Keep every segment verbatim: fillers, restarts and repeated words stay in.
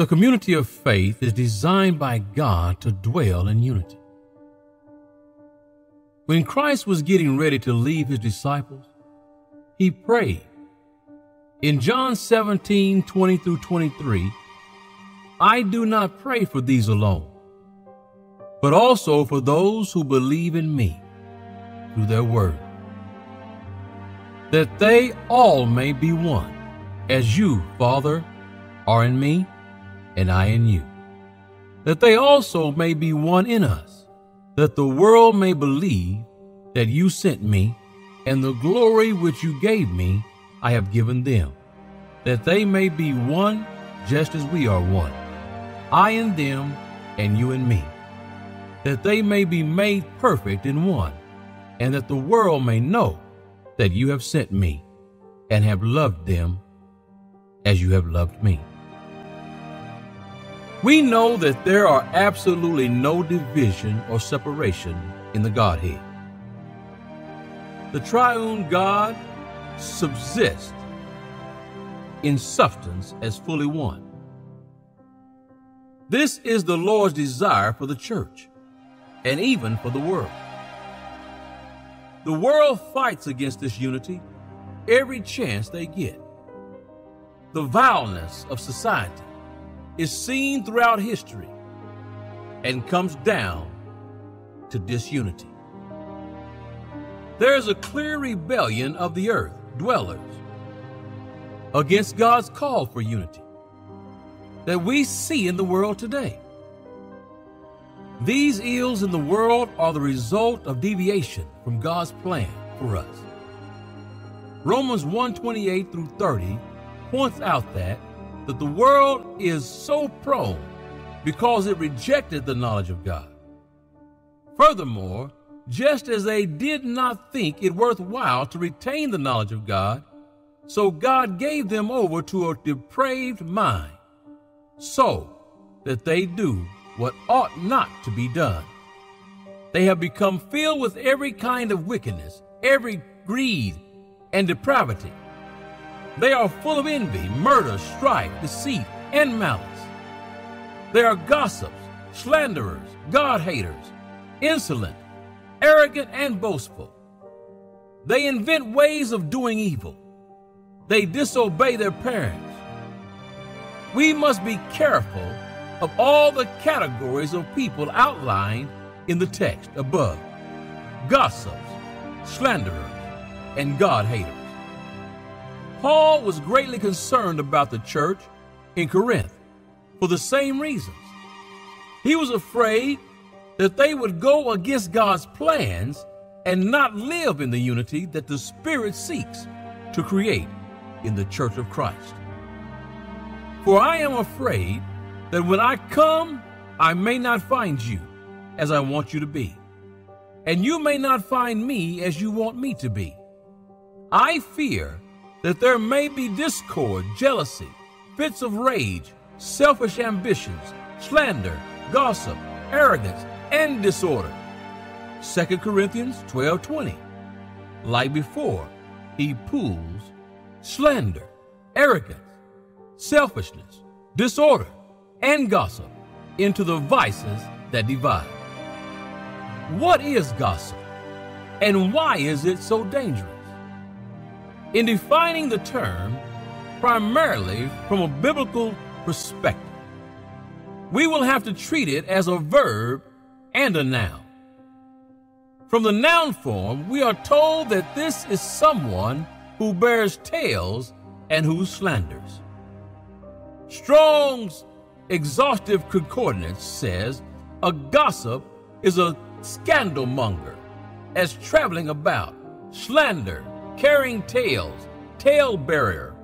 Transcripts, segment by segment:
The community of faith is designed by God to dwell in unity. When Christ was getting ready to leave his disciples, he prayed. In John seventeen, twenty through twenty-three, I do not pray for these alone, but also for those who believe in me through their word, that they all may be one, as you, Father, are in me, and I in you, that they also may be one in us, that the world may believe that you sent me, and the glory which you gave me I have given them, that they may be one just as we are one, I in them and you in me, that they may be made perfect in one, and that the world may know that you have sent me and have loved them as you have loved me. We know that there are absolutely no division or separation in the Godhead. The triune God subsists in substance as fully one. This is the Lord's desire for the church and even for the world. The world fights against this unity every chance they get. The vileness of society is seen throughout history and comes down to disunity. There is a clear rebellion of the earth dwellers against God's call for unity that we see in the world today. These ills in the world are the result of deviation from God's plan for us. Romans one, twenty-eight through thirty points out that that the world is so prone because it rejected the knowledge of God. Furthermore, just as they did not think it worthwhile to retain the knowledge of God, so God gave them over to a depraved mind, so that they do what ought not to be done. They have become filled with every kind of wickedness, every greed and depravity. They are full of envy, murder, strife, deceit, and malice. They are gossips, slanderers, God-haters, insolent, arrogant, and boastful. They invent ways of doing evil. They disobey their parents. We must be careful of all the categories of people outlined in the text above: gossips, slanderers, and God-haters. Paul was greatly concerned about the church in Corinth for the same reasons. He was afraid that they would go against God's plans and not live in the unity that the Spirit seeks to create in the church of Christ. For I am afraid that when I come, I may not find you as I want you to be, and you may not find me as you want me to be. I fear that there may be discord, jealousy, fits of rage, selfish ambitions, slander, gossip, arrogance, and disorder. Second Corinthians twelve twenty. Like before, he pulls slander, arrogance, selfishness, disorder, and gossip into the vices that divide. What is gossip, and why is it so dangerous? In defining the term primarily from a biblical perspective, we will have to treat it as a verb and a noun. From the noun form, we are told that this is someone who bears tales and who slanders. Strong's Exhaustive Concordance says a gossip is a scandal monger, as traveling about, slander, carrying tales, tale bearer.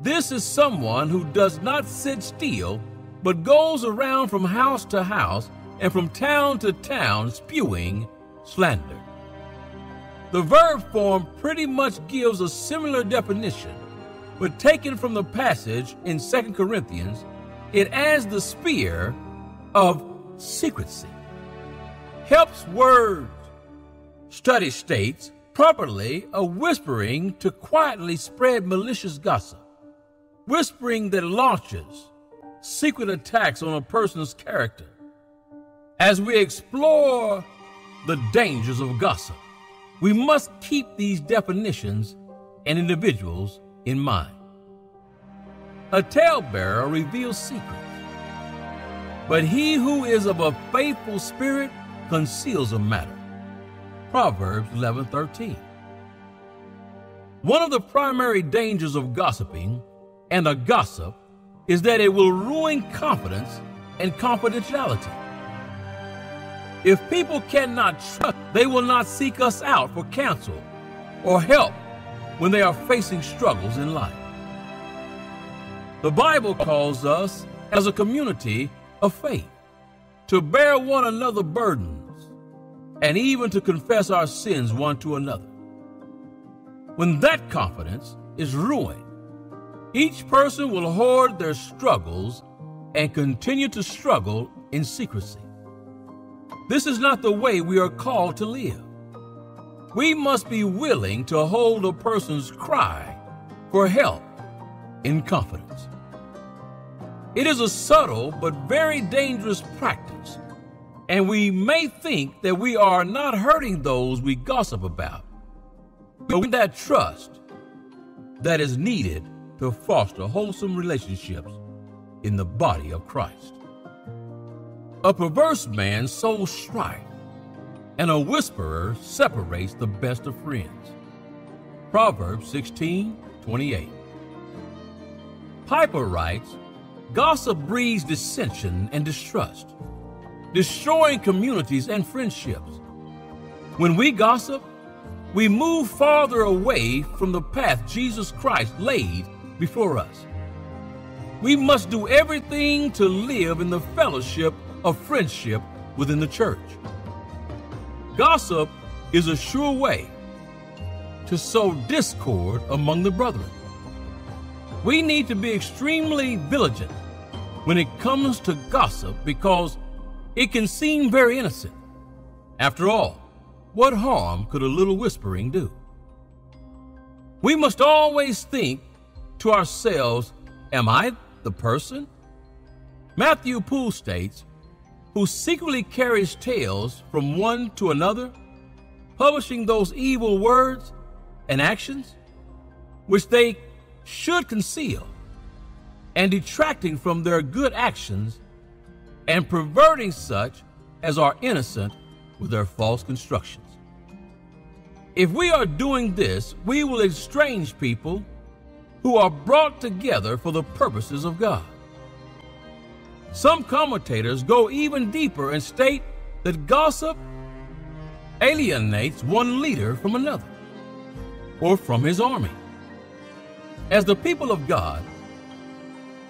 This is someone who does not sit still, but goes around from house to house and from town to town spewing slander. The verb form pretty much gives a similar definition, but taken from the passage in Second Corinthians, it adds the spear of secrecy. Helps Word Study states, properly, a whispering to quietly spread malicious gossip, whispering that launches secret attacks on a person's character as we explore the dangers of gossip. We must keep these definitions and individuals in mind. A talebearer reveals secrets, but he who is of a faithful spirit conceals a matter. Proverbs eleven thirteen. One of the primary dangers of gossiping and a gossip is that it will ruin confidence and confidentiality. If people cannot trust, they will not seek us out for counsel or help when they are facing struggles in life. The Bible calls us as a community of faith to bear one another burdens and even to confess our sins one to another. When that confidence is ruined, each person will hoard their struggles and continue to struggle in secrecy. This is not the way we are called to live. We must be willing to hold a person's cry for help in confidence. It is a subtle but very dangerous practice, and we may think that we are not hurting those we gossip about, but with that trust that is needed to foster wholesome relationships in the body of Christ. A perverse man sows strife, and a whisperer separates the best of friends. Proverbs sixteen twenty-eight. Piper writes, gossip breeds dissension and distrust, destroying communities and friendships. When we gossip, we move farther away from the path Jesus Christ laid before us. We must do everything to live in the fellowship of friendship within the church. Gossip is a sure way to sow discord among the brethren. We need to be extremely vigilant when it comes to gossip because it can seem very innocent. After all, what harm could a little whispering do? We must always think to ourselves, am I the person? Matthew Poole states, who secretly carries tales from one to another, publishing those evil words and actions which they should conceal, and detracting from their good actions and perverting such as are innocent with their false constructions. If we are doing this, we will estrange people who are brought together for the purposes of God. Some commentators go even deeper and state that gossip alienates one leader from another or from his army. As the people of God,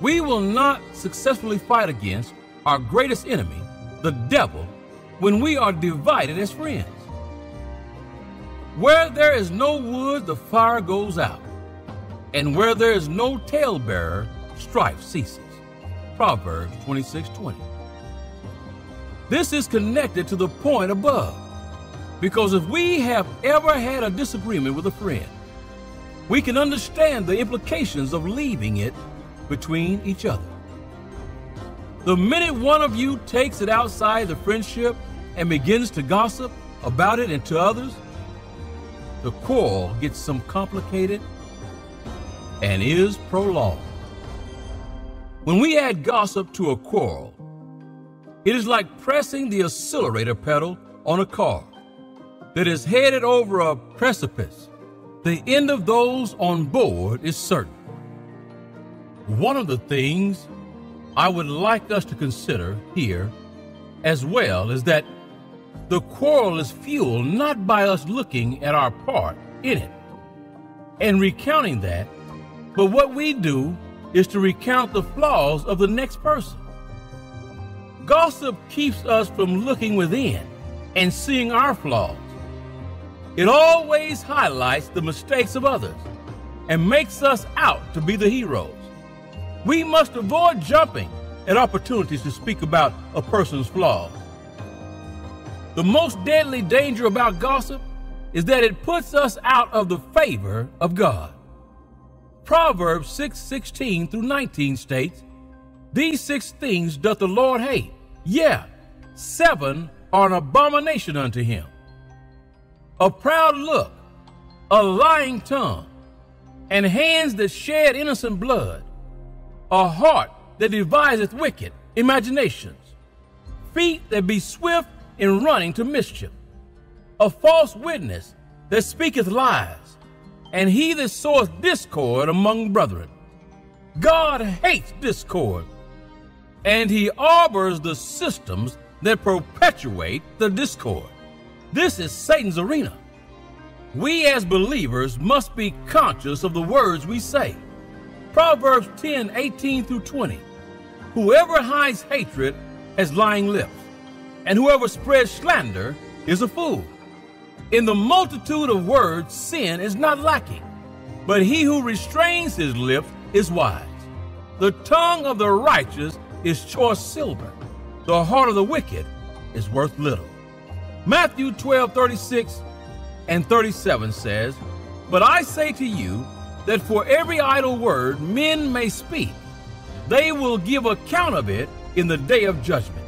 we will not successfully fight against our greatest enemy, the devil, when we are divided as friends. Where there is no wood, the fire goes out, and where there is no talebearer, strife ceases. Proverbs twenty-six twenty. This is connected to the point above, because if we have ever had a disagreement with a friend, we can understand the implications of leaving it between each other. The minute one of you takes it outside the friendship and begins to gossip about it and to others, the quarrel gets some complicated and is prolonged. When we add gossip to a quarrel, it is like pressing the accelerator pedal on a car that is headed over a precipice. The end of those on board is certain. One of the things I would like us to consider here as well is that the quarrel is fueled not by us looking at our part in it and recounting that, but what we do is to recount the flaws of the next person. Gossip keeps us from looking within and seeing our flaws. It always highlights the mistakes of others and makes us out to be the heroes. We must avoid jumping at opportunities to speak about a person's flaws. The most deadly danger about gossip is that it puts us out of the favor of God. Proverbs six sixteen through nineteen states, These six things doth the Lord hate. Yea, seven are an abomination unto him: a proud look, a lying tongue, and hands that shed innocent blood, a heart that deviseth wicked imaginations, feet that be swift in running to mischief, a false witness that speaketh lies, and he that soweth discord among brethren. God hates discord, and he arbors the systems that perpetuate the discord. This is Satan's arena. We as believers must be conscious of the words we say. Proverbs ten, eighteen through twenty. Whoever hides hatred has lying lips, and whoever spreads slander is a fool. In the multitude of words, sin is not lacking, but he who restrains his lips is wise. The tongue of the righteous is choice silver. The heart of the wicked is worth little. Matthew twelve, thirty-six and thirty-seven says, "But I say to you that for every idle word men may speak, they will give account of it in the day of judgment.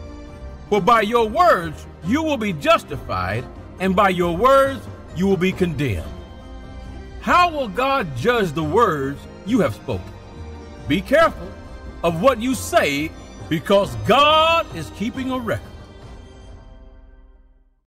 For by your words you will be justified, and by your words you will be condemned." How will God judge the words you have spoken? Be careful of what you say, because God is keeping a record.